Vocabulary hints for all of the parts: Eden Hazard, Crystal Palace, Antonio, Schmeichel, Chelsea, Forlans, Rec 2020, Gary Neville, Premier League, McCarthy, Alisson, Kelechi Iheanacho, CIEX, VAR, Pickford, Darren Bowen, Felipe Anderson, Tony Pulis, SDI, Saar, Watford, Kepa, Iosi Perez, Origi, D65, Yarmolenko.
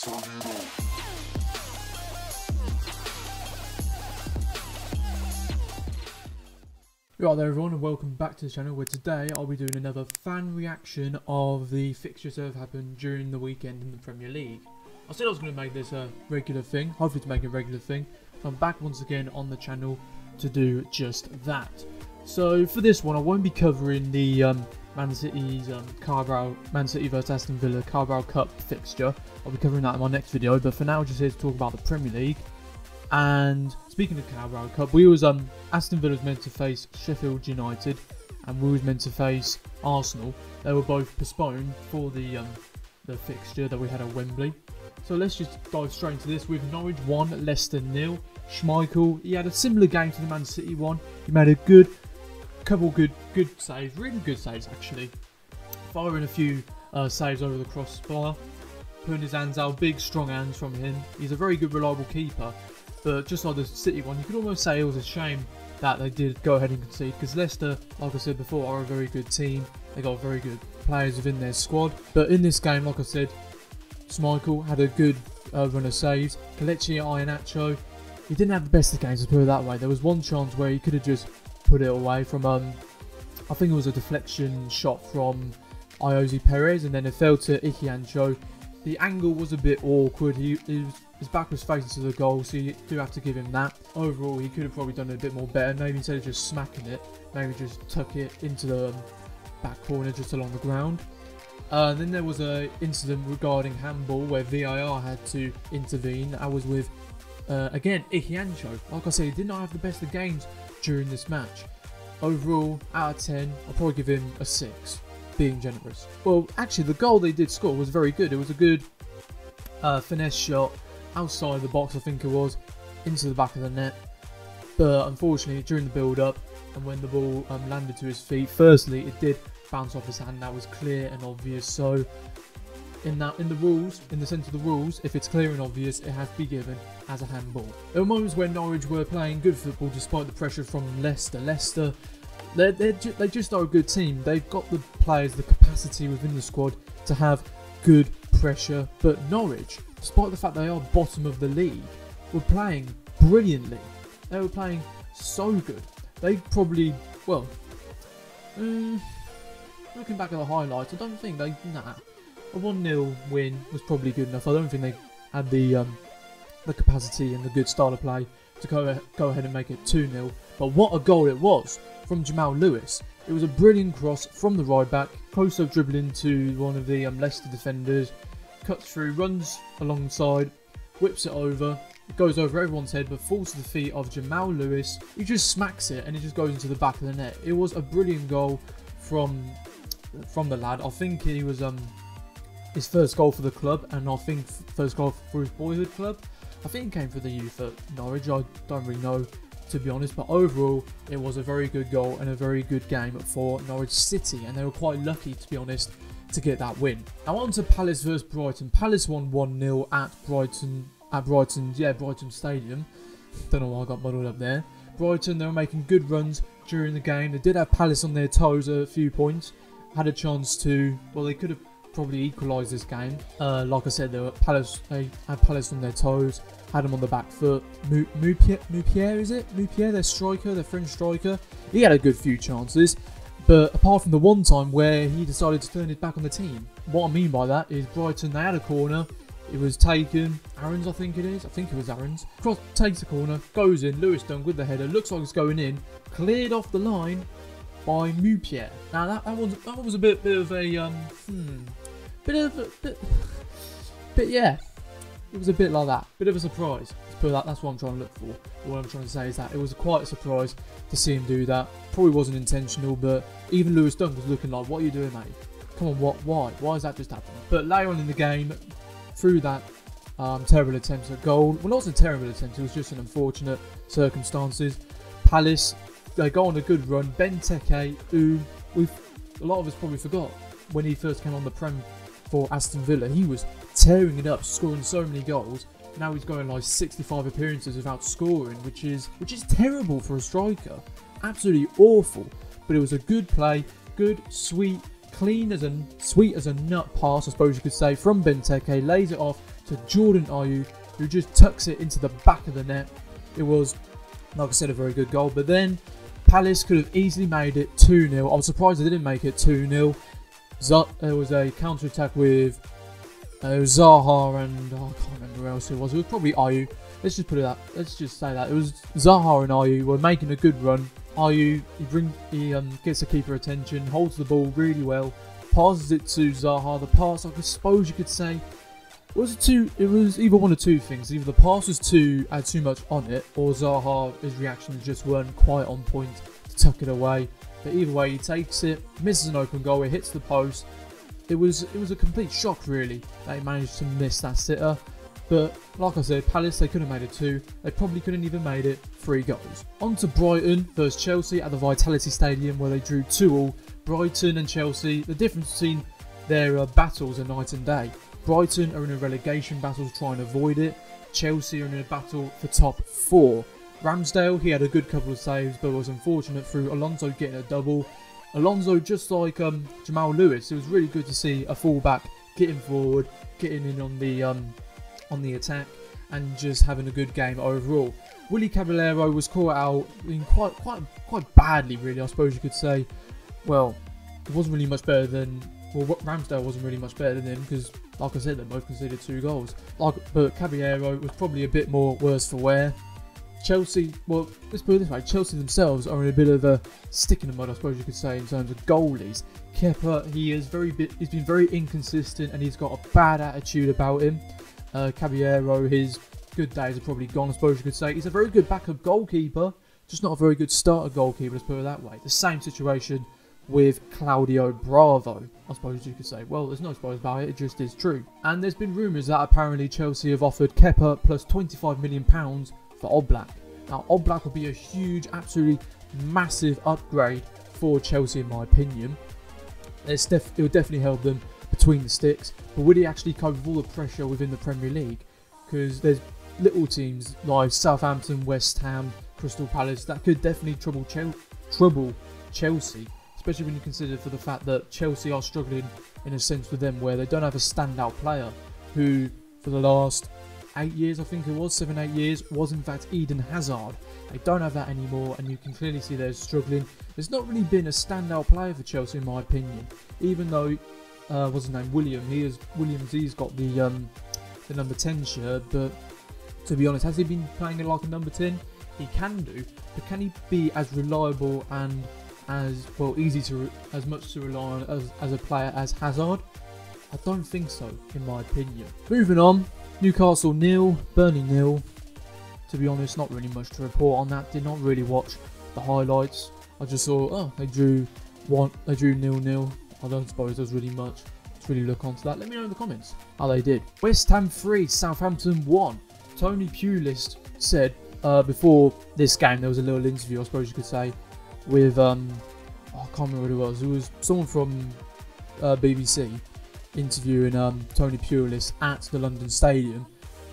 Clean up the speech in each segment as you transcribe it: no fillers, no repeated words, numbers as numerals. Turn it on. Right there everyone, and welcome back to the channel, where today I'll be doing another fan reaction of the fixtures that have happened during the weekend in the Premier League. I said I was going to make this a regular thing, hopefully to make a regular thing. I'm back once again on the channel to do just that. So for this one I won't be covering the Man City's Carabao, Man City vs Aston Villa Carabao Cup fixture. I'll be covering that in my next video, but for now just here to talk about the Premier League. And speaking of Carabao Cup, we was Aston Villa was meant to face Sheffield United, and we was meant to face Arsenal. They were both postponed for the fixture that we had at Wembley. So let's just dive straight into this with Norwich 1, Leicester 0. Schmeichel, he had a similar game to the Man City one. He made a couple good saves, really good saves actually. Firing a few saves over the crossbar, putting his hands out, big strong hands from him. He's a very good, reliable keeper. But just like the City one, you could almost say it was a shame that they did go ahead and concede, because Leicester, like I said before, are a very good team. They got very good players within their squad. But in this game, like I said, Schmeichel had a good run of saves. Kelechi Iheanacho, he didn't have the best of games, to put it that way. There was one chance where he could have just put it away from, I think it was a deflection shot from Iosi Perez, and then it fell to Iheanacho. The angle was a bit awkward. His back was facing to the goal, so you do have to give him that. Overall, he could have probably done it a bit more better. Maybe instead of just smacking it, maybe just tuck it into the back corner just along the ground. Then there was an incident regarding handball where VAR had to intervene. I was with, again, Iheanacho. Like I said, he did not have the best of games during this match. Overall, out of 10, I'll probably give him a 6, being generous. Well, actually, the goal they did score was very good. It was a good finesse shot outside the box, I think it was, into the back of the net. But unfortunately, during the build-up and when the ball landed to his feet, firstly, it did bounce off his hand. That was clear and obvious. So in the sense of the rules, if it's clear and obvious, it has to be given as a handball. There were moments where Norwich were playing good football despite the pressure from Leicester. Leicester, they just are a good team. They've got the players, the capacity within the squad to have good pressure. But Norwich, despite the fact they are bottom of the league, were playing brilliantly. They were playing so good. They probably, well, looking back at the highlights, I don't think they, a 1-0 win was probably good enough. I don't think they had the capacity and the good style of play to go ahead and make it 2-0. But what a goal it was from Jamal Lewis. It was a brilliant cross from the right back, close-up dribbling to one of the Leicester defenders, cuts through, runs alongside, whips it over. It goes over everyone's head but falls to the feet of Jamal Lewis. He just smacks it and it just goes into the back of the net. It was a brilliant goal from the lad. I think he was his first goal for the club, and I think first goal for his boyhood club. I think it came for the youth at Norwich. I don't really know, to be honest, but overall it was a very good goal and a very good game for Norwich City, and they were quite lucky, to be honest, to get that win. Now on to Palace versus Brighton. Palace won 1-0 at Brighton Stadium. Don't know why I got muddled up there. Brighton, they were making good runs during the game. They did have Palace on their toes at a few points. Had a chance to, well, they could have probably equalised this game. Like I said, they had Palace on their toes, had them on the back foot. Moupierre, is it? Moupierre, their striker, their French striker. He had a good few chances, but apart from the one time where he decided to turn his back on the team. What I mean by that is Brighton, they had a corner. It was taken. Aaron's, I think it is. I think it was Aaron's. Cross takes the corner, goes in. Lewis Dunk with the header. Looks like it's going in. Cleared off the line by Moupierre. Now that was a bit of a yeah, it was a bit like that. Bit of a surprise. Let's put that. That's what I'm trying to look for. What I'm trying to say is that it was quite a surprise to see him do that. Probably wasn't intentional, but even Lewis Dunk was looking like, "What are you doing, mate? Come on, what? Why? Why has that just happened?" But later on in the game, through that terrible attempt at goal, well, not a terrible attempt, it was just an unfortunate circumstances. Palace, they go on a good run. Ben Teke, who a lot of us probably forgot when he first came on the Prem for Aston Villa, he was tearing it up, scoring so many goals. Now he's going like 65 appearances without scoring, which is terrible for a striker, absolutely awful. But it was a good play, good sweet Clean as a, sweet as a nut pass, I suppose you could say, from Ben Teke. Lays it off to Jordan Ayew, who just tucks it into the back of the net. It was, like I said, a very good goal. But then Palace could have easily made it 2-0. I'm surprised they didn't make it 2-0. There was a counter-attack with Zaha and I can't remember who else it was. It was probably Ayew. Let's just put it that. Let's just say that it was Zaha and Ayew were making a good run. Ayew he gets the keeper attention, holds the ball really well, passes it to Zaha. The pass, I suppose you could say, was it to? It was either one of two things. Either the pass was had too much on it, or Zaha, his reactions just weren't quite on point to tuck it away. But either way, he takes it, misses an open goal, it hits the post. It was a complete shock, really, that he managed to miss that sitter. But like I said, Palace, they could have made it 2. They probably couldn't even made it 3 goals. On to Brighton versus Chelsea at the Vitality Stadium, where they drew 2-2. Brighton and Chelsea, the difference between their battles are night and day. Brighton are in a relegation battle to try and avoid it. Chelsea are in a battle for top 4. Ramsdale, he had a good couple of saves, but was unfortunate through Alonso getting a double. Alonso, just like Jamal Lewis, it was really good to see a fullback getting forward, getting in on the attack, and just having a good game overall. Willie Caballero was caught out in quite badly, really, I suppose you could say. Well, it wasn't really much better than, well, Ramsdale wasn't really much better than him, because, like I said, they both conceded 2 goals. But Caballero was probably a bit more worse for wear. Chelsea, well, let's put it this way, Chelsea themselves are in a bit of a stick in the mud, I suppose you could say, in terms of goalies. Kepa, he's been very inconsistent, and he's got a bad attitude about him. Caballero, his good days are probably gone, I suppose you could say. He's a very good backup goalkeeper, just not a very good starter goalkeeper, let's put it that way. The same situation with Claudio Bravo, I suppose you could say. Well, there's no surprise about it, it just is true. And there's been rumours that apparently Chelsea have offered Kepa plus £25 million for Oblak. Now, Oblak would be a huge, absolutely massive upgrade for Chelsea, in my opinion. It would definitely help them between the sticks, but would he actually cope with all the pressure within the Premier League? Because there's little teams like Southampton, West Ham, Crystal Palace that could definitely trouble Chelsea, especially when you consider for the fact that Chelsea are struggling in a sense with them, where they don't have a standout player who, for the last 8 years, I think it was, 7-8 years, was in fact Eden Hazard. They don't have that anymore, and you can clearly see they're struggling. There's not really been a standout player for Chelsea, in my opinion. Even though, what's his name, Williams, he's got the number 10 shirt, but to be honest, has he been playing it like a number 10? He can do, but can he be as reliable and as, well, as much to rely on as a player as Hazard? I don't think so, in my opinion. Moving on. Newcastle 0, Burnley 0. To be honest, not really much to report on that. Did not really watch the highlights. I just saw, oh, they drew 0-0. I don't suppose there's really much to really look onto that. Let me know in the comments how they did. West Ham 3, Southampton 1. Tony Pulis said before this game, there was a little interview, I suppose you could say, with I can't remember who it was. It was someone from BBC. Interviewing Tony Pulis at the London Stadium,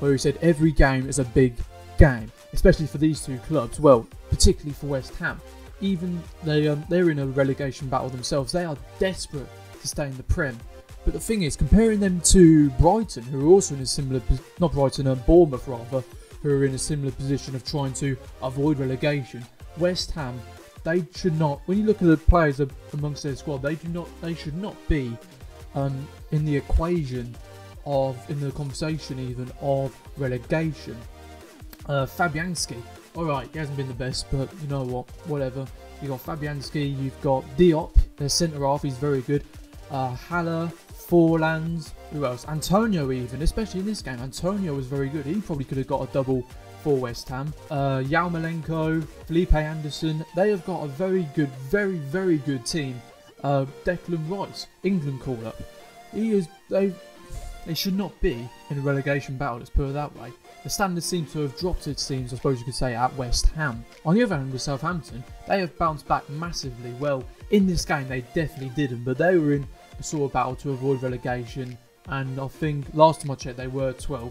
where he said every game is a big game, especially for these two clubs. Well, particularly for West Ham, even they're in a relegation battle themselves. They are desperate to stay in the Prem. But the thing is, comparing them to Brighton, who are also in a similar, not Brighton, Bournemouth rather, who are in a similar position of trying to avoid relegation. West Ham, they should not. When you look at the players amongst their squad, they should not be in the equation of, in the conversation even, of relegation. Fabianski, alright, he hasn't been the best, but you know what, whatever. You've got Fabianski, you've got Diop, their centre-half, he's very good. Haller, Forlans, who else? Antonio even, especially in this game, Antonio was very good. He probably could have got a double for West Ham. Yarmolenko, Felipe Anderson, they have got a very good, very, very good team. Declan Rice, England call-up. They should not be in a relegation battle, let's put it that way. The standards seem to have dropped, it seems, I suppose you could say, at West Ham. On the other hand, with Southampton, they have bounced back massively. Well, in this game, they definitely didn't, but they were in a sort of battle to avoid relegation, and I think, last time I checked, they were 12th,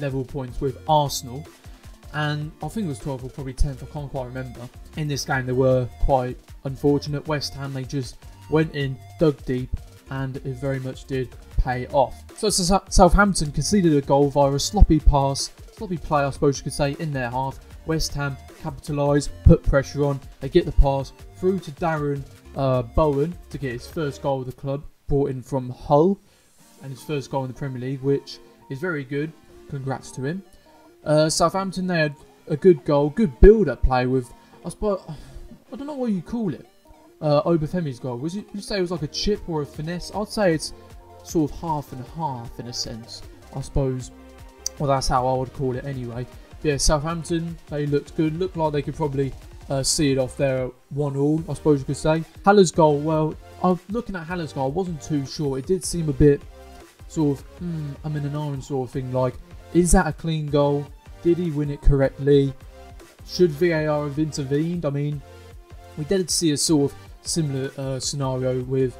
level points with Arsenal, and I think it was 12th or probably 10th, I can't quite remember. In this game, they were quite unfortunate. West Ham, they just went in, dug deep, and it very much did pay off. So Southampton conceded a goal via a sloppy pass, sloppy play I suppose you could say, in their half. West Ham capitalise, put pressure on, they get the pass through to Darren Bowen to get his first goal of the club, brought in from Hull, and his first goal in the Premier League, which is very good, congrats to him. Southampton, they had a good goal, good build-up play with, I suppose, I don't know what you call it, Obafemi's goal. Would you say it was like a chip or a finesse? I'd say it's sort of half and half in a sense, I suppose. Well, that's how I would call it anyway. But yeah, Southampton, they looked good, looked like they could probably see it off there 1-1, I suppose you could say. Haller's goal, well, looking at Haller's goal, I wasn't too sure. It did seem a bit sort of, I'm in an iron sort of thing, like, is that a clean goal? Did he win it correctly? Should VAR have intervened? I mean, we did see a sort of similar scenario with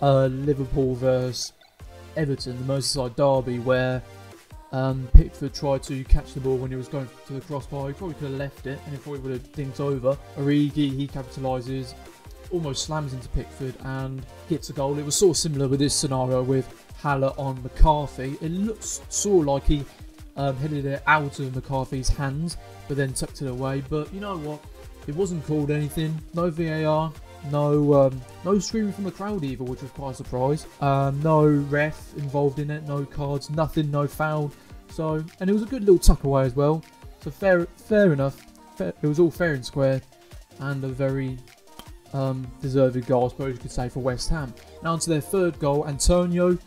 Liverpool versus Everton, the Merseyside derby, where Pickford tried to catch the ball when he was going to the crossbar. He probably could have left it and he probably would have dinked over. Origi, he capitalises, almost slams into Pickford and gets a goal. It was sort of similar with this scenario with Haller on McCarthy. It looks sort of like he headed it out of McCarthy's hands, but then tucked it away. But you know what? It wasn't called anything. No VAR, no screaming from the crowd either, which was quite a surprise. No ref involved in it, no cards, nothing, no foul. So, and it was a good little tuck away as well. So fair enough. It was all fair and square, and a very deserved goal, I suppose you could say, for West Ham. Now onto their third goal. Antonio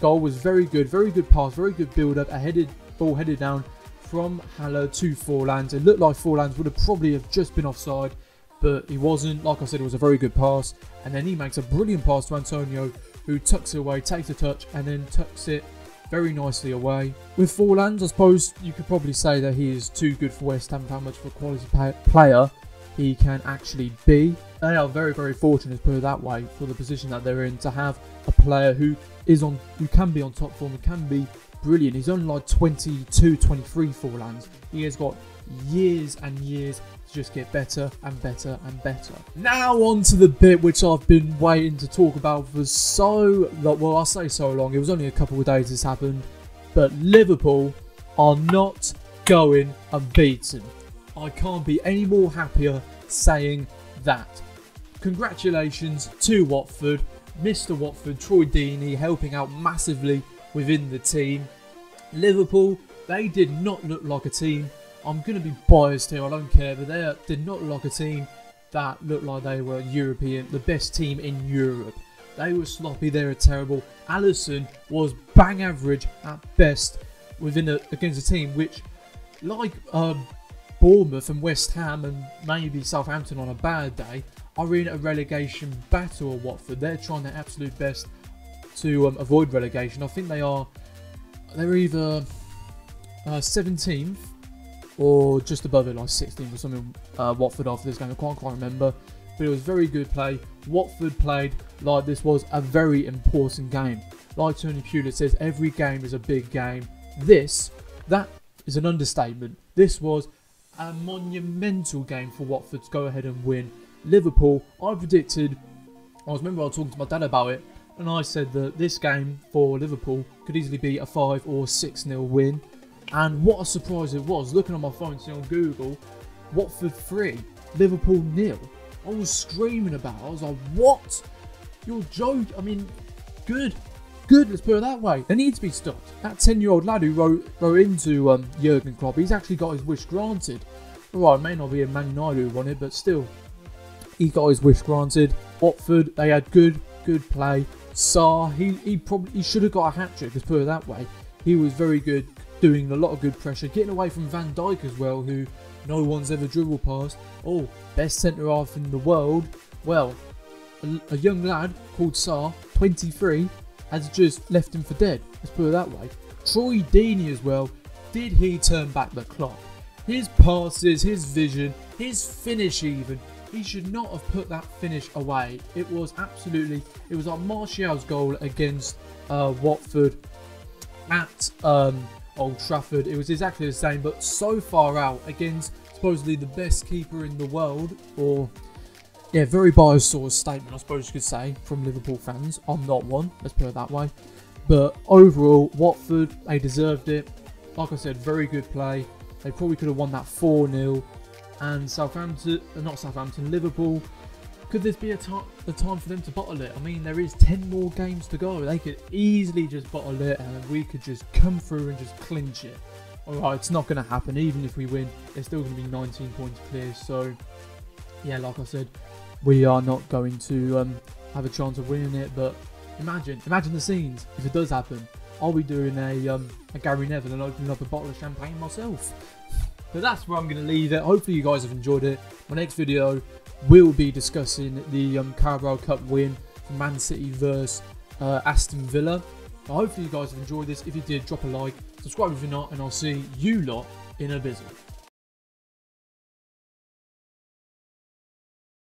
goal was very good pass, very good build-up. Ball headed down from Haller to Forlans. It looked like Forlans would have probably have just been offside, but he wasn't. Like I said, it was a very good pass. And then he makes a brilliant pass to Antonio, who tucks it away, takes a touch, and then tucks it very nicely away. With Forlans, I suppose you could probably say that he is too good for West Ham, how much of a quality player he can actually be. They are very fortunate, put it that way, for the position that they're in, to have a player who can be on top form, who can be brilliant. He's only like 22, 23 Forlans. He has got years and years to just get better and better and better. Now on to the bit which I've been waiting to talk about for so long. Well, I say so long. It was only a couple of days this happened. But Liverpool are not going unbeaten. I can't be any more happier saying that. Congratulations to Watford. Mr. Watford, Troy Deeney, helping out massively within the team. Liverpool, they did not look like a team. I'm going to be biased here, I don't care, but they did not look like a team that looked like they were European, the best team in Europe. They were sloppy, they were terrible. Alisson was bang average at best against a team which, like Bournemouth and West Ham and maybe Southampton on a bad day, are in a relegation battle at Watford. They're trying their absolute best to avoid relegation. I think they're either 17th or just above it, like 16th or something. Watford after this game, I can't remember, but it was very good play. Watford played like this was a very important game. Like Tony Pulis says, every game is a big game. That is an understatement. This was a monumental game for Watford to go ahead and win. Liverpool, I predicted, I remember I was talking to my dad about it, and I said that this game for Liverpool could easily be a 5 or 6-0 win. And what a surprise it was. Looking on my phone, see on Google, Watford 3, Liverpool 0. I was screaming about it. I was like, what? You're joking. I mean, good, let's put it that way. They need to be stopped. That 10-year-old lad who wrote into Jurgen Klopp, he's actually got his wish granted. Alright, it may not be a Man United who won it, but still, he got his wish granted. Watford, they had good play. Saar, he should have got a hat-trick, let's put it that way. He was very good, doing a lot of good pressure, getting away from Van Dijk as well, who no one's ever dribbled past. Oh, best centre-half in the world. Well, a young lad called Saar, 23, has just left him for dead, let's put it that way. Troy Deeney as well, did he turn back the clock? His passes, his vision, his finish even. He should not have put that finish away. It was absolutely, it was like Martial's goal against Watford at Old Trafford. It was exactly the same, but so far out against supposedly the best keeper in the world, or yeah, very biased sort of statement, I suppose you could say, from Liverpool fans. I'm not one, let's put it that way. But overall, Watford, they deserved it. Like I said, very good play. They probably could have won that 4-0. And Southampton, not Southampton, Liverpool, could this be a time for them to bottle it? I mean, there is 10 more games to go. They could easily just bottle it and we could just come through and just clinch it. Alright, it's not going to happen. Even if we win, they're still going to be 19 points clear. So, yeah, like I said, we are not going to have a chance of winning it. But imagine the scenes if it does happen. I'll be doing a Gary Neville and opening up a bottle of champagne myself. But that's where I'm going to leave it. Hopefully you guys have enjoyed it. My next video will be discussing the Carabao Cup win from Man City versus Aston Villa. But hopefully you guys have enjoyed this. If you did, drop a like, subscribe if you're not, and I'll see you lot in a visit.